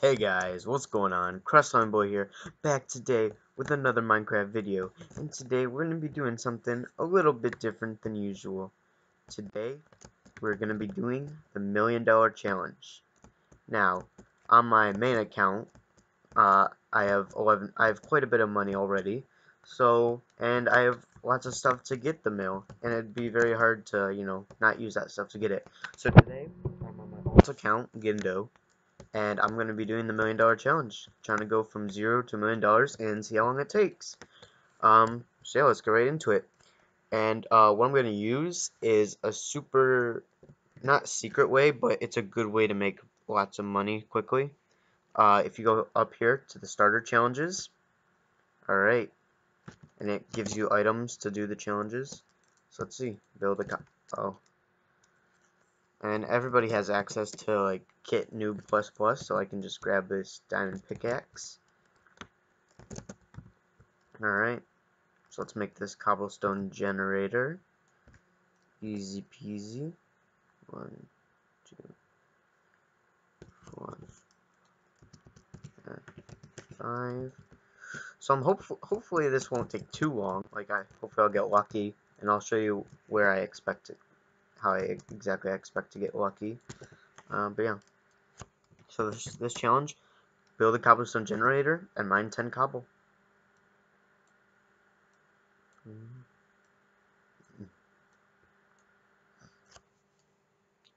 Hey guys, what's going on? Crestlineboy here, back today with another Minecraft video. And today we're going to be doing something a little bit different than usual. Today, we're going to be doing the $1 Million Challenge. Now, on my main account, I have quite a bit of money already. So, and I have lots of stuff to get the mill, and it'd be very hard to, you know, not use that stuff to get it. So today, I'm on my old account, Gindo. And I'm going to be doing the $1 Million Challenge. Trying to go from 0 to $1 million and see how long it takes. So yeah, let's get right into it. And what I'm going to use is a super, not secret way, but it's a good way to make lots of money quickly. If you go up here to the starter challenges. Alright. And it gives you items to do the challenges. So let's see. Build a cop. Oh. And everybody has access to, like, Kit Noob++, so I can just grab this diamond pickaxe. Alright, so let's make this cobblestone generator. Easy peasy. 1, 2, 4, 5. So I'm hopefully this won't take too long. Like, hopefully I'll get lucky, and I'll show you where I expect it. How I expect to get lucky, but yeah. So this challenge, build a cobblestone generator and mine 10 cobble.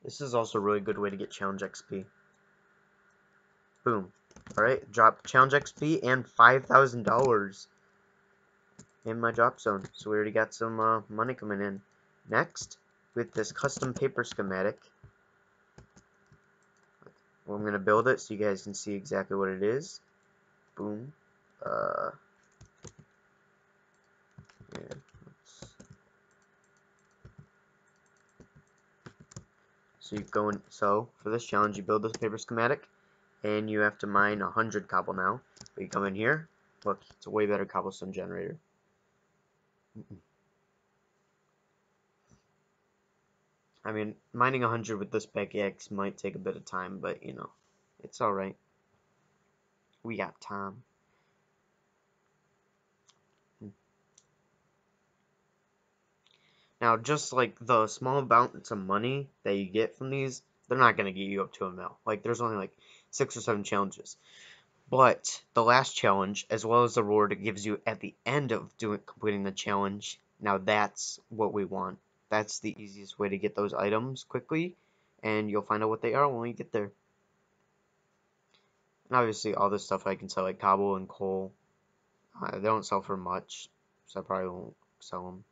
This is also a really good way to get challenge XP. Boom. Alright, drop challenge XP and $5,000 in my drop zone. So we already got some money coming in. Next, with this custom paper schematic. Well, I'm going to build it so you guys can see exactly what it is. Boom. Yeah, so you go in, so for this challenge you build this paper schematic and you have to mine 100 cobble now. But you come in here, look, it's a way better cobblestone generator. I mean, mining 100 with this pickaxe might take a bit of time, but, you know, it's alright. We got time. Now, just, like, the small amount of money that you get from these, they're not going to get you up to a mill. Like, there's only, like, 6 or 7 challenges. But the last challenge, as well as the reward it gives you at the end of completing the challenge, now that's what we want. That's the easiest way to get those items quickly, and you'll find out what they are when we get there. And obviously all this stuff I can sell, like cobble and coal. They don't sell for much, so I probably won't sell them.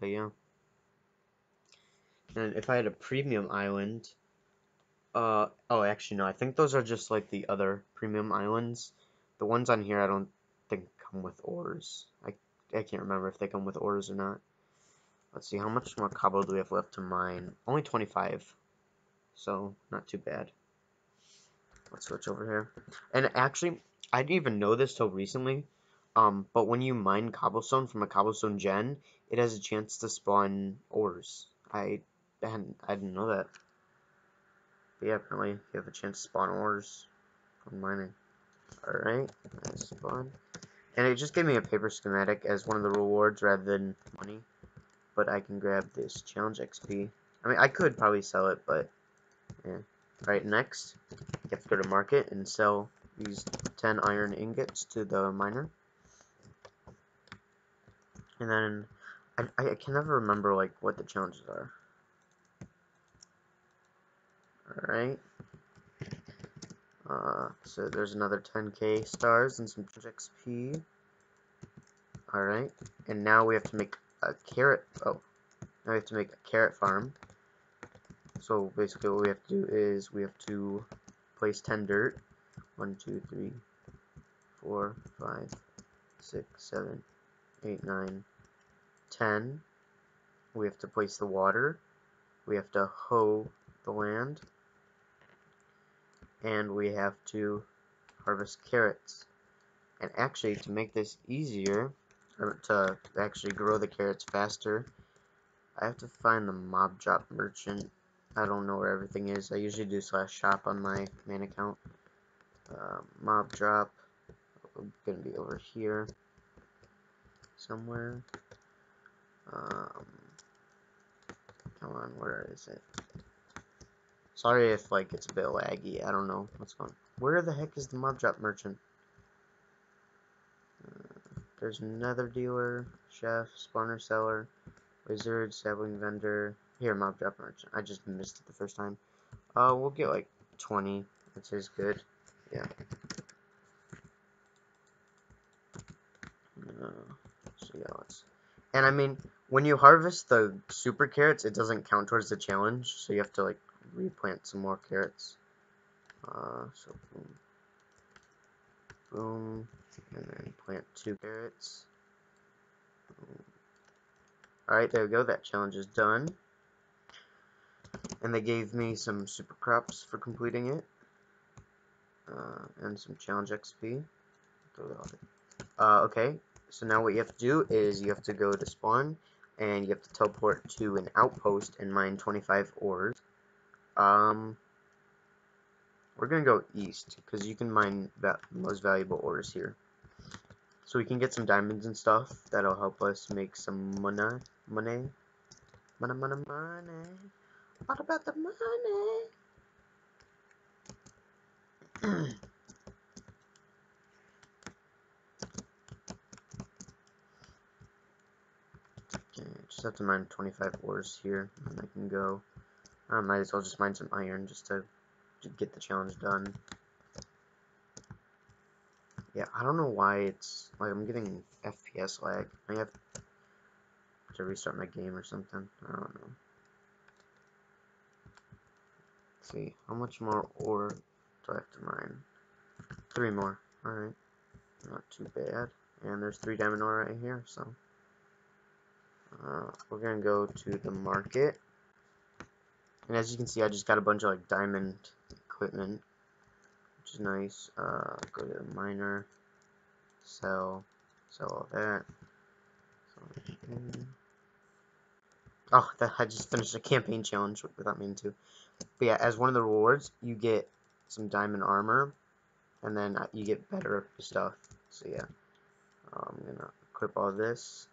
But yeah. And if I had a premium island, oh actually no, I think those are just like the other premium islands. The ones on here I don't think come with ores. I can't remember if they come with ores or not. Let's see, how much more cobble do we have left to mine? Only 25, so not too bad. Let's switch over here. And actually, I didn't even know this till recently, but when you mine cobblestone from a cobblestone gen, it has a chance to spawn ores. I didn't know that. But yeah, apparently you have a chance to spawn ores from mining. Alright, let's spawn. And it just gave me a paper schematic as one of the rewards rather than money. But I can grab this challenge XP. I mean, I could probably sell it, but yeah. Alright, next, you have to go to market and sell these 10 iron ingots to the miner. And then, I can never remember, like, what the challenges are. Alright. So there's another 10k stars and some challenge XP. Alright, and now we have to make a carrot. Oh, now we have to make a carrot farm. So basically, what we have to do is we have to place 10 dirt. 1, 2, 3, 4, 5, 6, 7, 8, 9, 10. We have to place the water. We have to hoe the land, and we have to harvest carrots. And actually, to make this easier, or to actually grow the carrots faster, I have to find the mob drop merchant I don't know where everything is. I usually do /shop on my main account. Mob drop. I'm gonna be over here somewhere. Come on, where is it? Sorry if like it's a bit laggy. I don't know what's going on. Where the heck is the mob drop merchant? There's nether dealer, chef, spawner seller, wizard, sapling vendor. Here, mob drop merchant. I just missed it the first time. We'll get like 20, which is good. Yeah. So yeah, let's. And I mean, when you harvest the super carrots, it doesn't count towards the challenge, so you have to like replant some more carrots. So boom, boom, and then plant 2 carrots. Boom. All right, there we go. That challenge is done, and they gave me some super crops for completing it, and some challenge XP. Okay, so now what you have to do is you have to go to spawn, and you have to teleport to an outpost and mine 25 ores. We're gonna go east because you can mine the most valuable ores here, so we can get some diamonds and stuff that'll help us make some money. What about the money? Okay, just have to mine 25 ores here, and I can go. I might as well just mine some iron just to get the challenge done. Yeah, I don't know why it's like I'm getting FPS lag. I have to restart my game or something. I don't know. Let's see, how much more ore do I have to mine? 3 more. Alright. Not too bad. And there's 3 diamond ore right here, so we're gonna go to the market. And as you can see, I just got a bunch of like diamond equipment, which is nice. Go to the miner, sell all that. Oh, I just finished a campaign challenge without meaning to. But yeah, as one of the rewards, you get some diamond armor, and then you get better stuff. So yeah, I'm gonna equip all this.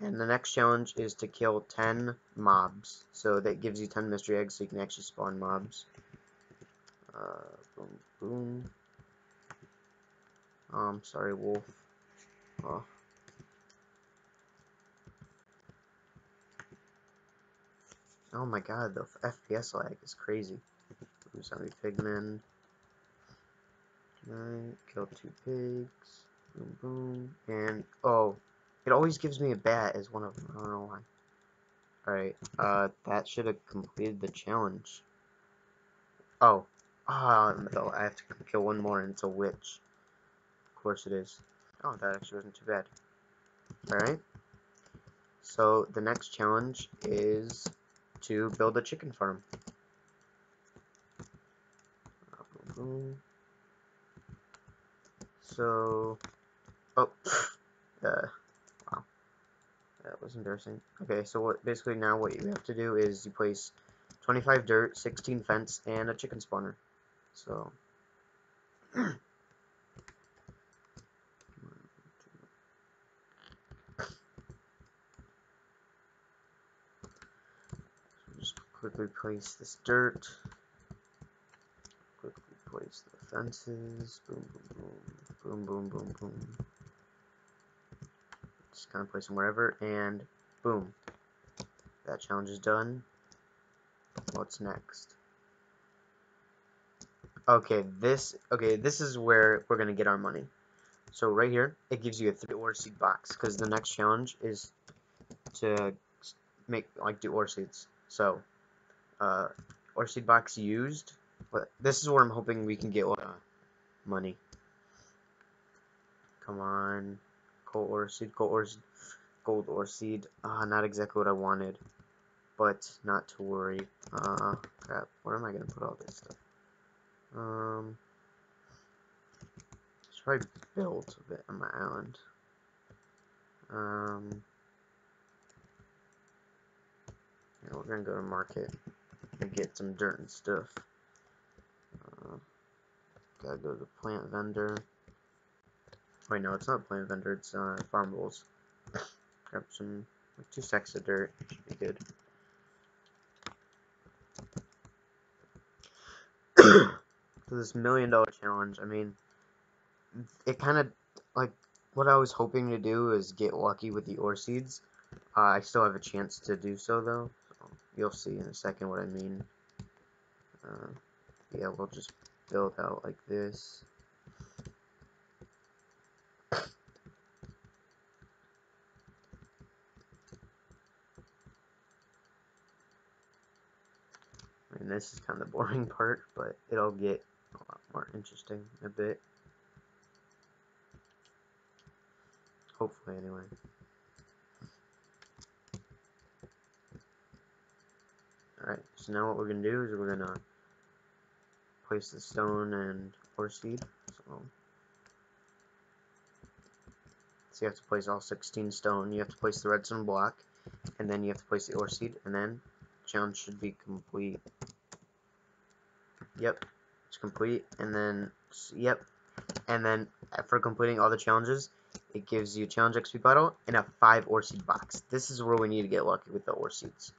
And the next challenge is to kill 10 mobs. So that gives you 10 mystery eggs, so you can actually spawn mobs. Boom, boom. Oh, I'm sorry, wolf. Oh. Oh my god, the FPS lag is crazy. Boom, zombie pigmen. Right, kill 2 pigs. Boom, boom. And, oh. It always gives me a bat as one of them. I don't know why. Alright, that should have completed the challenge. Oh. No, I have to kill 1 more and it's a witch. Of course it is. Oh, that actually wasn't too bad. Alright. So, the next challenge is to build a chicken farm. So... Oh. That was embarrassing. Okay, so basically now what you have to do is you place 25 dirt, 16 fence, and a chicken spawner. So, 1, 2. So just quickly place this dirt. Quickly place the fences. Boom, boom, boom, boom, boom, boom, boom. Just kind of place them wherever, and boom, that challenge is done. What's next? Okay, this is where we're gonna get our money. So right here, it gives you a 3 ore seed box because the next challenge is to make like do ore seeds. So, ore seed box used. But this is where I'm hoping we can get money. Come on. Gold ore seed. Not exactly what I wanted, but not to worry. Crap. Where am I gonna put all this stuff? Let's probably build a bit on my island. Yeah, we're gonna go to market. and get some dirt and stuff. Gotta go to the plant vendor. Wait, no, it's not plant vendor, it's farmables. Grab some, like, 2 sacks of dirt, should be good. So this $1 million challenge, I mean, it kind of, like, what I was hoping to do is get lucky with the ore seeds. I still have a chance to do so, though. So you'll see in a second what I mean. Yeah, we'll just build out like this. And this is kind of the boring part, but it'll get a lot more interesting in a bit. Hopefully, anyway. Alright, so now what we're going to do is we're going to place the stone and ore seed. So you have to place all 16 stone, you have to place the redstone block, and then you have to place the ore seed, and then the challenge should be complete. Yep, it's complete, and then, yep, and then for completing all the challenges, it gives you a challenge XP bottle and a 5 ore seed box. This is where we need to get lucky with the ore seeds.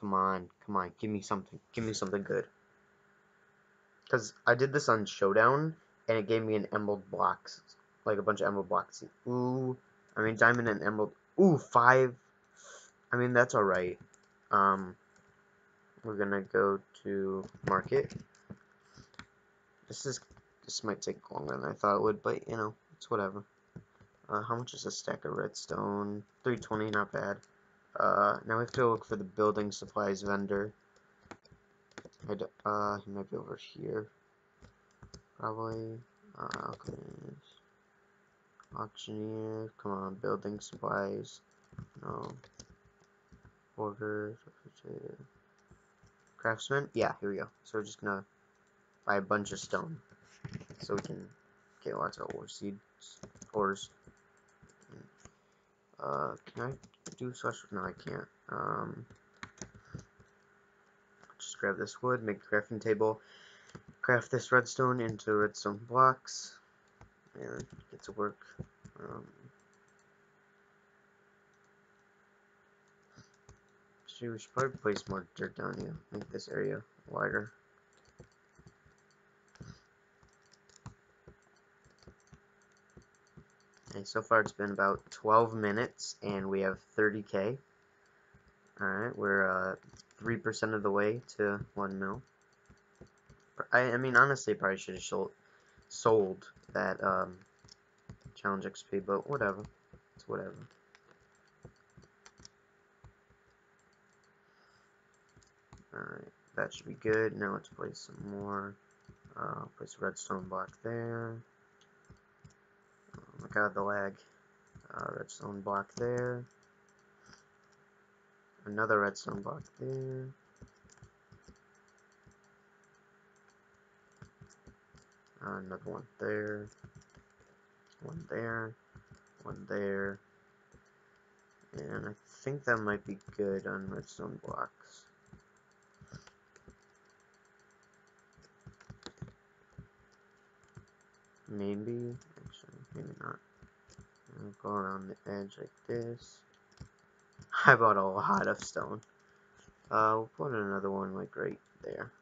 Come on, come on, give me something good. Because I did this on Showdown, and it gave me an emerald blocks, like a bunch of emerald blocks. Ooh, I mean diamond and emerald, ooh, 5, I mean that's alright. We're gonna go to market. This might take longer than I thought it would, but you know, it's whatever. How much is a stack of redstone? 320, not bad. Now we have to look for the building supplies vendor. He might be over here. Probably. Okay. Auctioneer, come on, building supplies. No. Orders, craftsman. Yeah, here we go. So we're just gonna buy a bunch of stone, so we can get lots of ore seeds, ores. Can I do slash? No, I can't. Just grab this wood, make a crafting table, craft this redstone into redstone blocks, and get to work. We should probably place more dirt down here, make this area wider. And so far it's been about 12 minutes and we have 30k. Alright, we're 3% of the way to 1 mil. I mean, honestly, probably should have sold that challenge XP, but whatever. It's whatever. Alright, that should be good. Now let's place some more. Place a redstone block there. Oh my god, the lag. Redstone block there. Another redstone block there. Another one there. One there. One there. And I think that might be good on redstone blocks. Maybe, actually, maybe not. I'll go around the edge like this. I bought a lot of stone. We'll put another one like right there.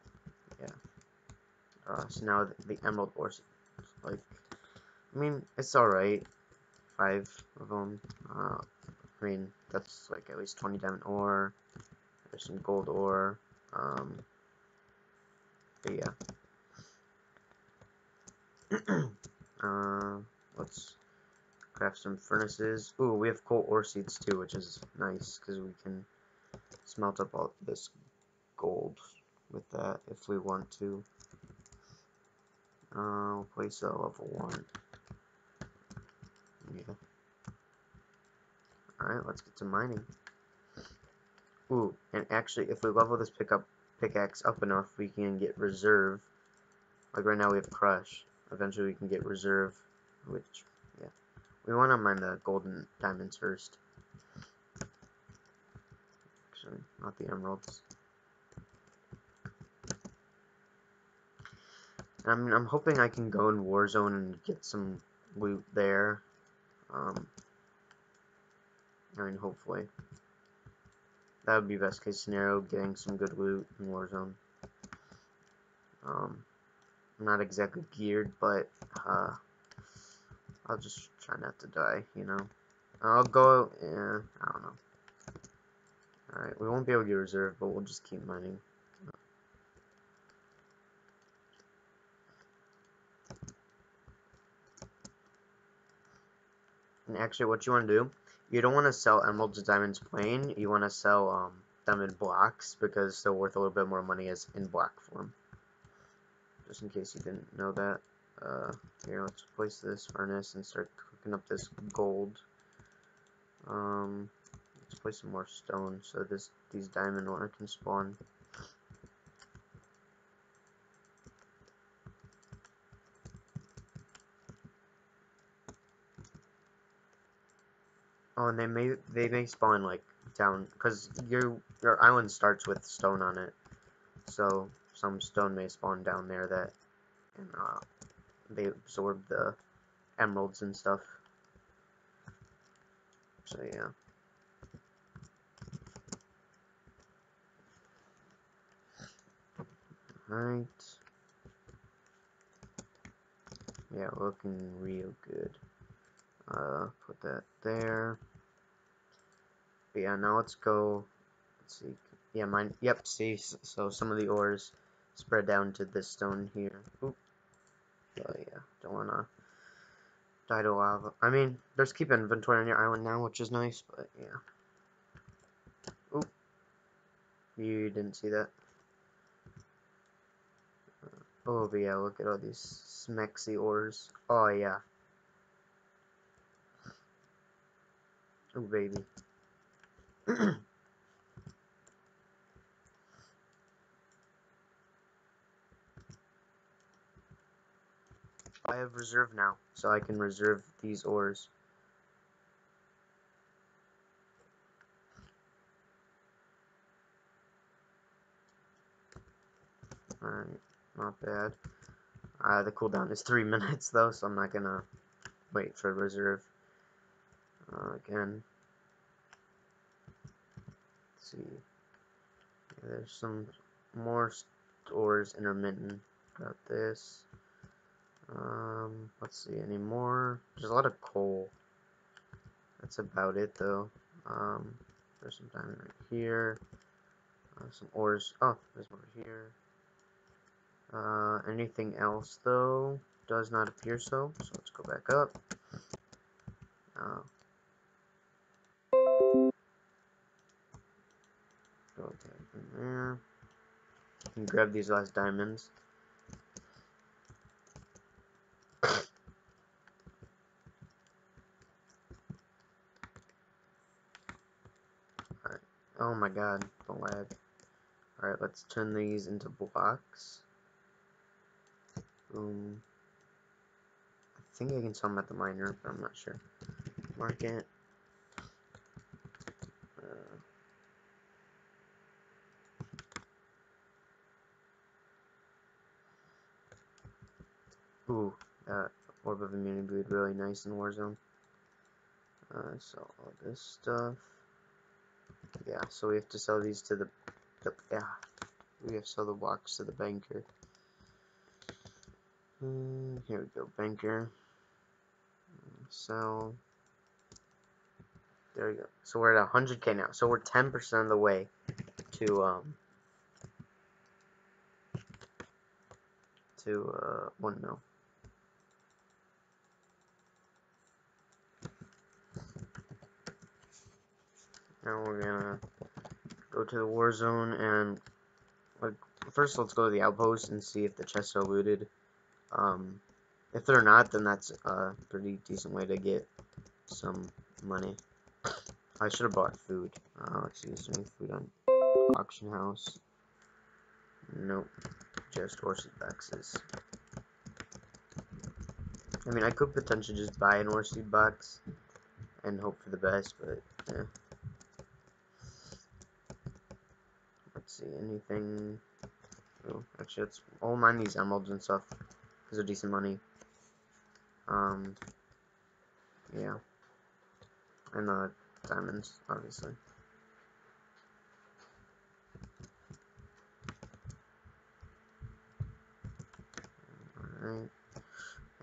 Yeah. So now the emerald ore, like, I mean, it's alright. 5 of them. I mean, that's like at least 20 diamond ore. There's some gold ore. But yeah. Let's craft some furnaces. Ooh, we have coal ore seeds too, which is nice because we can smelt up all this gold with that if we want to. We'll place a level 1. Yeah. Alright, let's get to mining. Ooh, and actually, if we level this pickaxe up enough, we can get reserve. Like right now, we have crush. Eventually we can get reserve, which, yeah. We want to mine the golden diamonds first. Actually, not the emeralds. I'm hoping I can go in Warzone and get some loot there. I mean, hopefully. That would be best case scenario, getting some good loot in Warzone. I'm not exactly geared, but I'll just try not to die, you know. I'll go, I don't know. Alright, we won't be able to get reserve, but we'll just keep mining. And actually, what you want to do, you don't want to sell emeralds, diamonds plain. You want to sell them in blocks, because they're worth a little bit more money as in block form. Just in case you didn't know that. Here, let's place this furnace and start cooking up this gold. Let's place some more stone so these diamond ore can spawn. Oh, and they may spawn like down, because your island starts with stone on it, so some stone may spawn down there that can they absorb the emeralds and stuff. So yeah. Alright. Yeah, looking real good. Put that there. But yeah, now let's go. Let's see. Yeah, mine. Yep, see? So some of the ores spread down to this stone here. Oop. Oh, yeah. Don't wanna die to lava. I mean, there's keep inventory on your island now, which is nice, but yeah. Oop. You didn't see that. Oh, but yeah, look at all these smexy ores. Oh, yeah. Oh, baby. I have reserve now, so I can reserve these ores. Alright, not bad. The cooldown is 3 minutes though, so I'm not gonna wait for reserve. Again. Let's see. Yeah, there's some more ores intermittent. Got this. Let's see, any more? There's a lot of coal. That's about it though. There's some diamond right here. Some ores. Oh, there's more here. Anything else though? Does not appear so. So let's go back up. Go back in there. You can grab these last diamonds. Oh my god, the lag. Alright, let's turn these into blocks. Boom. I think I can sell them at the miner, but I'm not sure. Market. Ooh, that Orb of Immunity would be really nice in Warzone. So all this stuff. Yeah, so we have to sell these to we have to sell the blocks to the banker. Here we go, banker. Sell. There we go. So we're at 100k now. So we're 10% of the way to 1 mil. Now we're gonna go to the war zone and first let's go to the outpost and see if the chests are looted. If they're not, then that's a pretty decent way to get some money. I should have bought food. Let's see, is there any food on auction house? Nope. Just horsey boxes. I mean, I could potentially just buy an horsey box and hope for the best, but yeah. See anything? Oh, actually, let's all mine these emeralds and stuff Those are decent money. Yeah. And the diamonds, obviously. Alright.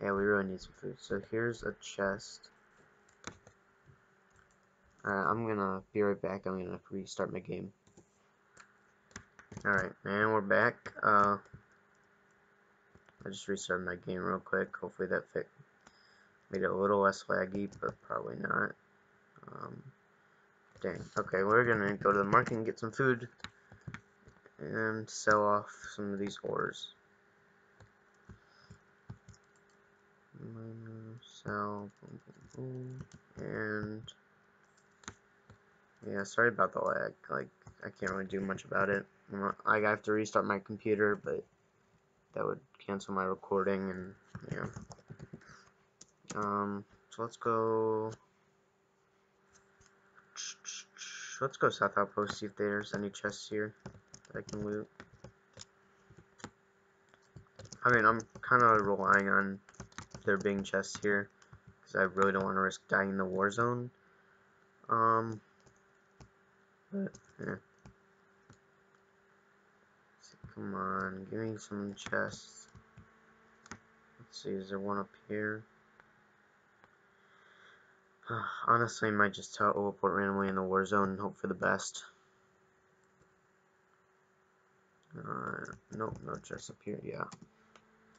Yeah, we really need some food. So here's a chest. Alright, I'm gonna be right back. I'm gonna restart my game. Alright, and we're back. I just restarted my game real quick. Hopefully that made it a little less laggy, but probably not. Dang. Okay, we're gonna go to the market and get some food and sell off some of these ores. Sell, boom, boom, boom. And yeah, sorry about the lag. Like, I can't really do much about it. I have to restart my computer, but that would cancel my recording, and yeah. So let's go South Outpost, see if there's any chests here that I can loot. I mean, I'm kind of relying on there being chests here, because I really don't want to risk dying in the war zone. But yeah. Come on, give me some chests. Let's see, is there one up here? Honestly, I might just teleport randomly in the war zone and hope for the best. Nope, no chests up here, yeah.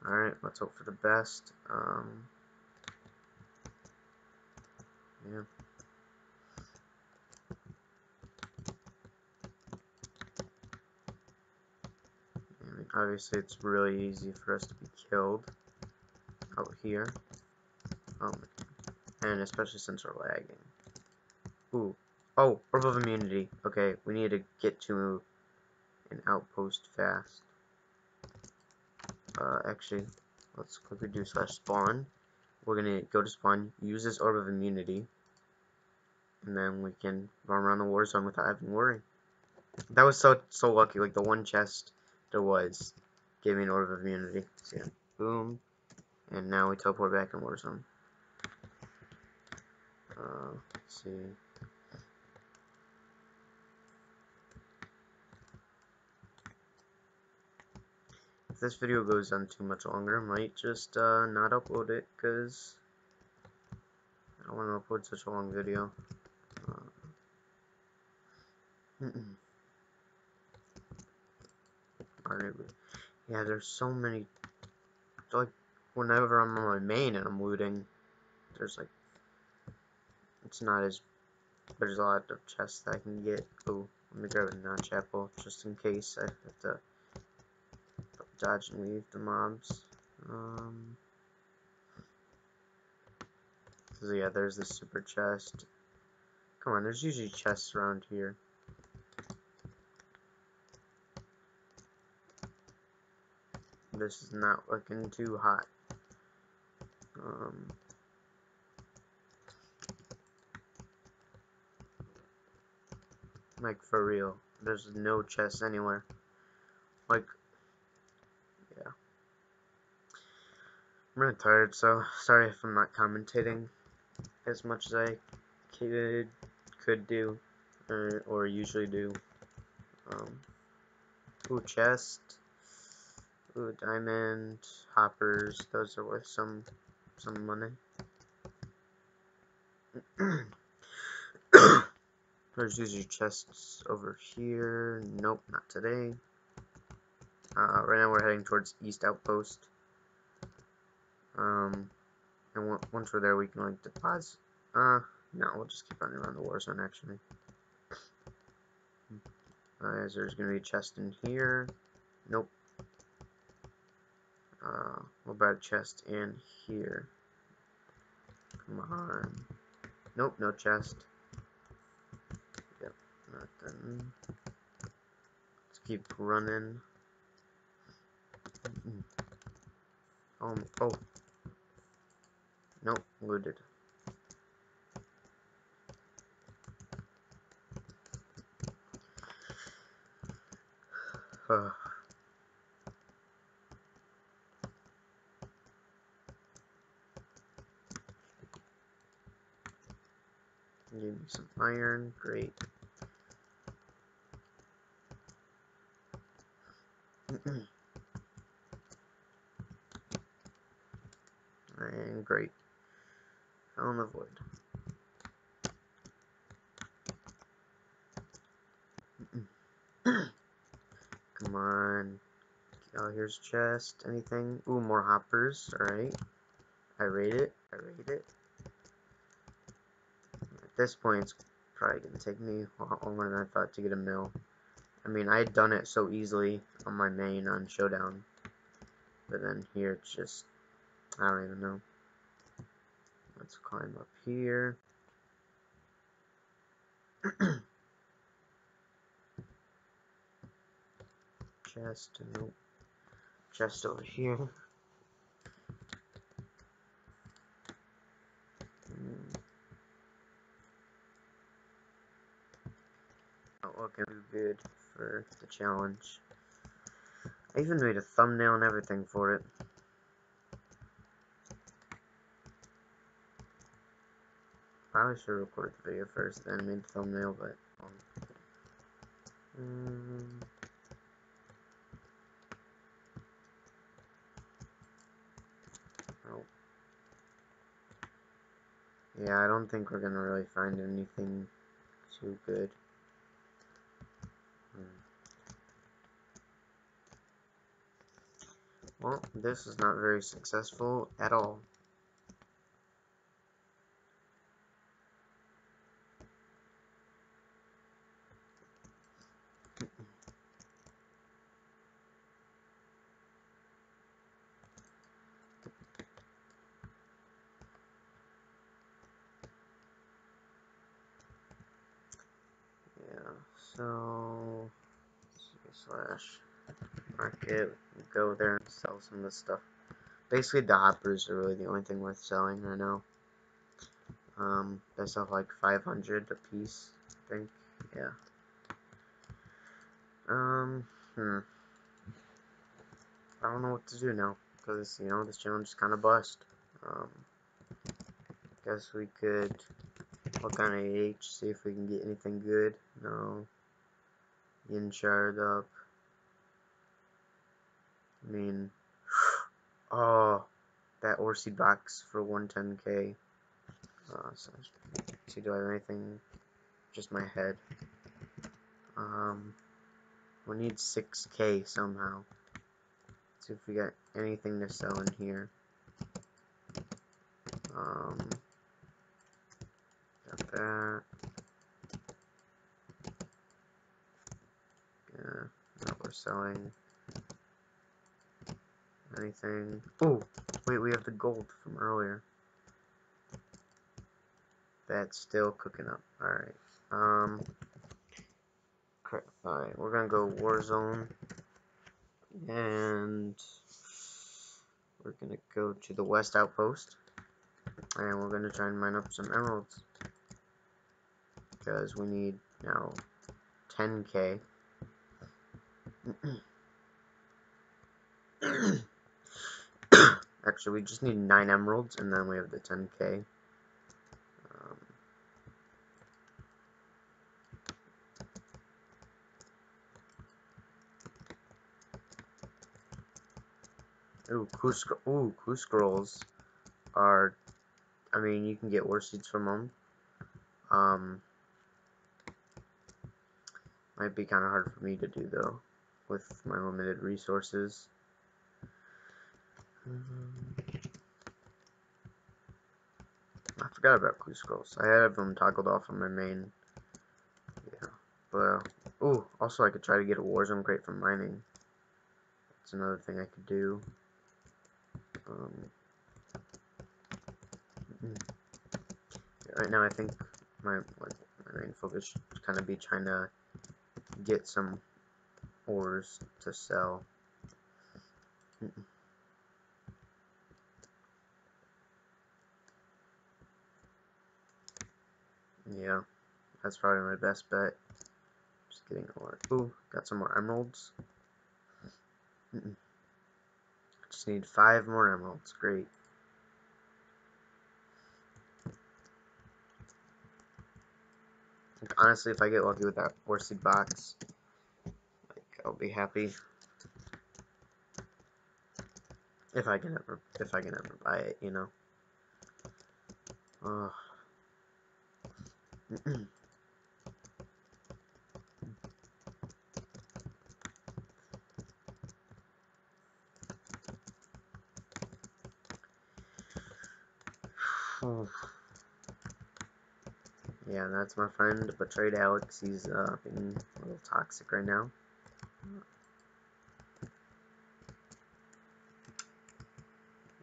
Alright, let's hope for the best. Yeah. Obviously, it's really easy for us to be killed out here, and especially since we're lagging. Ooh, oh, we're above immunity. Okay, we need to get to an outpost fast. Actually, let's quickly do /spawn. We're gonna go to spawn, use this orb of immunity, and then we can run around the war zone without having to worry. That was so lucky. Like the one chest. There was. Gave me an order of immunity. So, yeah. Boom. And now we teleport back in Warzone. Let's see. If this video goes on too much longer, I might just not upload it, because I don't want to upload such a long video. Yeah, there's so many. Like, whenever I'm on my main and I'm looting, there's like, it's not as, there's a lot of chests that I can get. Oh, let me grab a notch apple just in case I have to dodge and leave the mobs. So yeah, there's this super chest. Come on, there's usually chests around here. This is not looking too hot. Like, for real, there's no chests anywhere. Like, yeah. I'm really tired, so sorry if I'm not commentating as much as I could do, or usually do. Ooh, chest. Ooh, diamond, hoppers, those are worth some money. There's usually chests over here. Nope, not today. Right now we're heading towards East Outpost. And once we're there, we can like deposit. No, we'll just keep running around the war zone actually. Guys, there's gonna be a chest in here. Nope. What about a chest in here? Come on. Nope, no chest. Yep, nothing. Let's keep running. Oh. Nope, looted. Need some iron, great. And great. Fell in the void. Come on. Oh, here's chest. Anything? Ooh, more hoppers. Alright. I rate it. At this point, it's probably going to take me longer than I thought to get a mill. I mean, I had done it so easily on my main on Showdown. But then here, it's just... I don't even know. Let's climb up here. Chest, nope. Chest over here. Not looking too good for the challenge. I even made a thumbnail and everything for it. Probably should record the video first, then made the thumbnail, but. Yeah, I don't think we're gonna really find anything too good. Well, this is not very successful at all. So, slash market, go there and sell some of this stuff. Basically, the hoppers are really the only thing worth selling right now. They sell like 500 a piece, I think. Yeah. I don't know what to do now because this challenge is kind of bust. Guess we could look on AH, see if we can get anything good. No. Yin shard up. I mean, oh, that Orseed box for 110k. So, do I have anything? Just my head. We need 6k somehow. Let's see if we got anything to sell in here. Got that. Not worth selling anything. Oh, wait, we have the gold from earlier. That's still cooking up. Alright. Alright, we're gonna go Warzone. And we're gonna go to the West Outpost. And we're gonna try and mine up some emeralds. Because we need now 10k. Actually, we just need 9 emeralds, and then we have the 10k. Clue scrolls are. I mean, you can get ore seeds from them. Might be kind of hard for me to do though, with my limited resources. I forgot about clue scrolls. I had them toggled off on my main. Yeah. But also I could try to get a Warzone crate from mining. That's another thing I could do. Right now I think my main focus should kind of be trying to get some ores to sell. Yeah, that's probably my best bet. Just getting ore. Ooh, got some more emeralds. Just need 5 more emeralds. Great. honestly, if I get lucky with that 4 seed box, like, I'll be happy. If I can ever buy it, you know. Oh. Yeah, and that's my friend, Betrayed Alex. He's being a little toxic right now.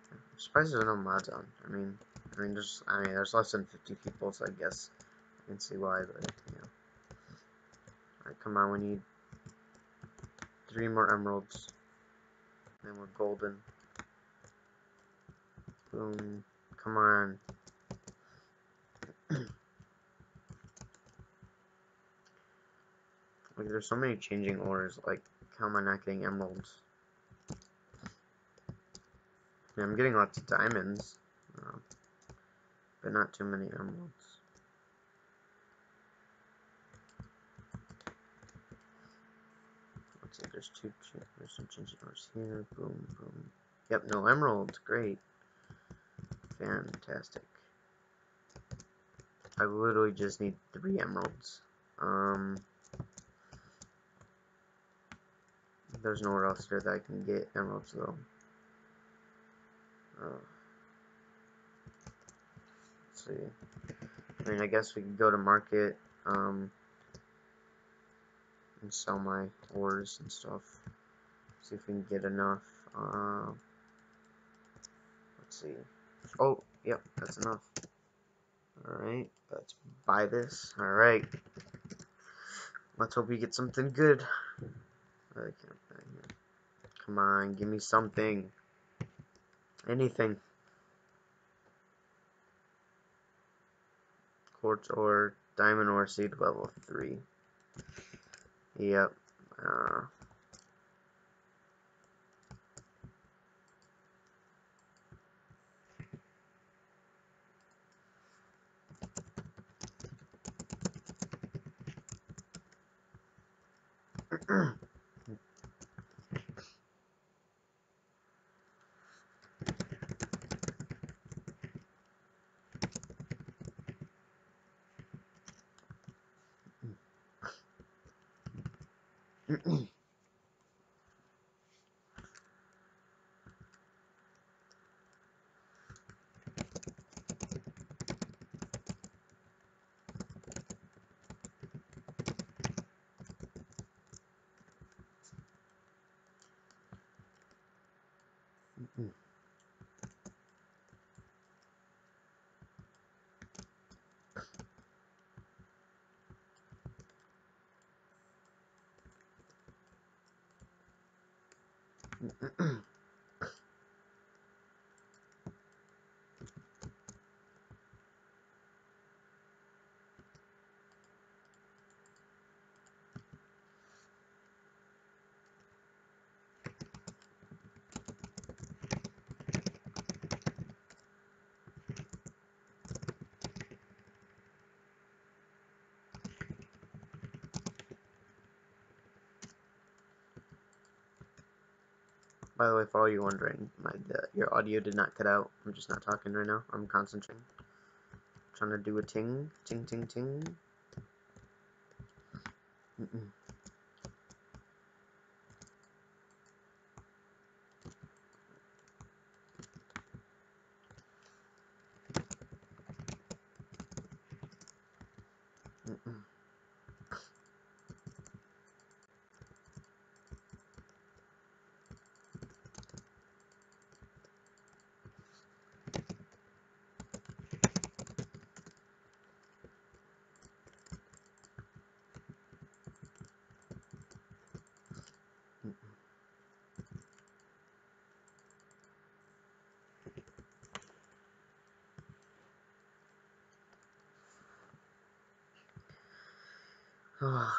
I'm surprised there's no mods on. I mean, there's less than 50 people, so I guess I can see why. But yeah, all right, come on, we need 3 more emeralds, and we're golden. Boom! Come on. Like, there's so many changing ores, like, how am I not getting emeralds? Yeah, I'm getting lots of diamonds, but not too many emeralds. Let's see, there's some changing ores here, boom, boom. Yep, no emeralds, great. Fantastic. I literally just need 3 emeralds. There's nowhere else there that I can get emeralds though. Let's see. I mean, I guess we could go to market and sell my ores and stuff. See if we can get enough. Let's see. Oh, yep, that's enough. Alright, let's buy this. Alright. Let's hope we get something good. I can't find it. Come on, give me something. Anything. Quartz ore, diamond ore seed level 3. Yep. By the way, for all you wondering, your audio did not cut out. I'm just not talking right now. I'm concentrating. I'm trying to do a ting, ting, ting, ting.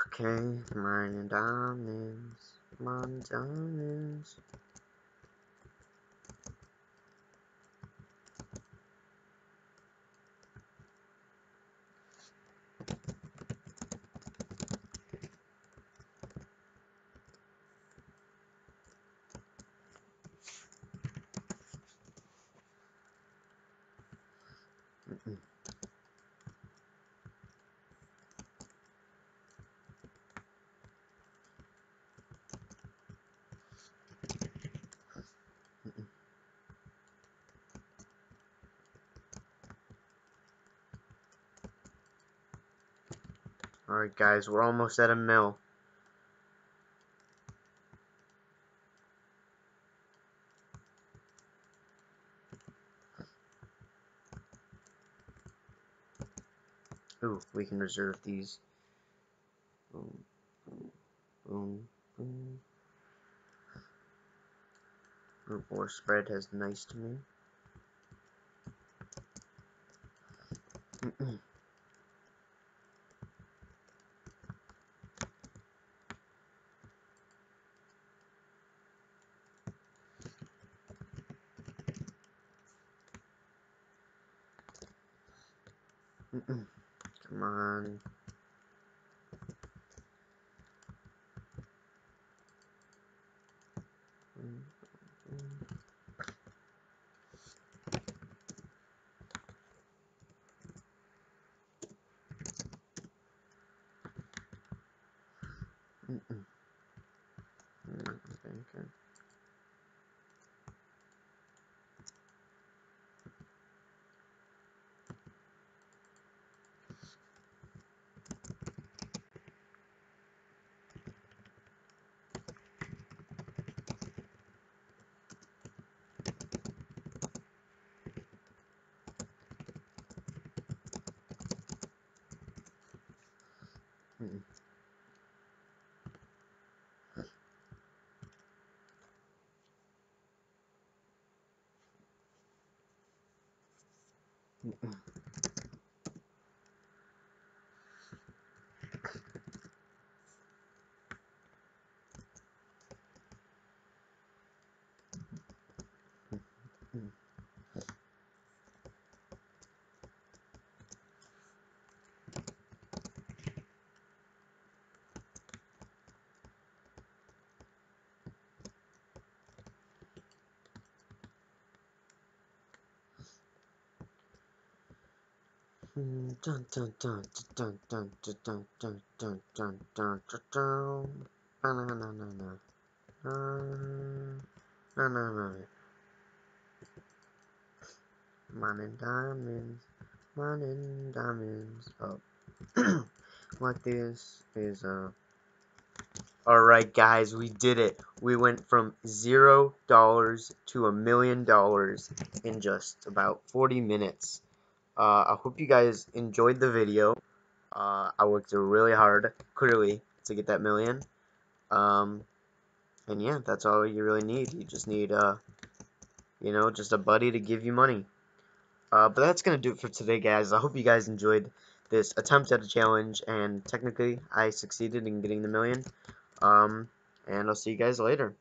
Okay, mine diamonds, mine diamonds. Alright guys, we're almost at a mill. Ooh, we can reserve these. Boom, boom, boom, boom. Group war spread has nice to me. Come on. Okay. Mining diamonds up. What this is Alright guys, we did it. We went from $0 to $1,000,000 in just about 40 minutes. I hope you guys enjoyed the video. I worked really hard, clearly, to get that million. And yeah, that's all you really need. You just need, you know, just a buddy to give you money. But that's going to do it for today, guys. I hope you guys enjoyed this attempt at a challenge. And technically, I succeeded in getting the million. And I'll see you guys later.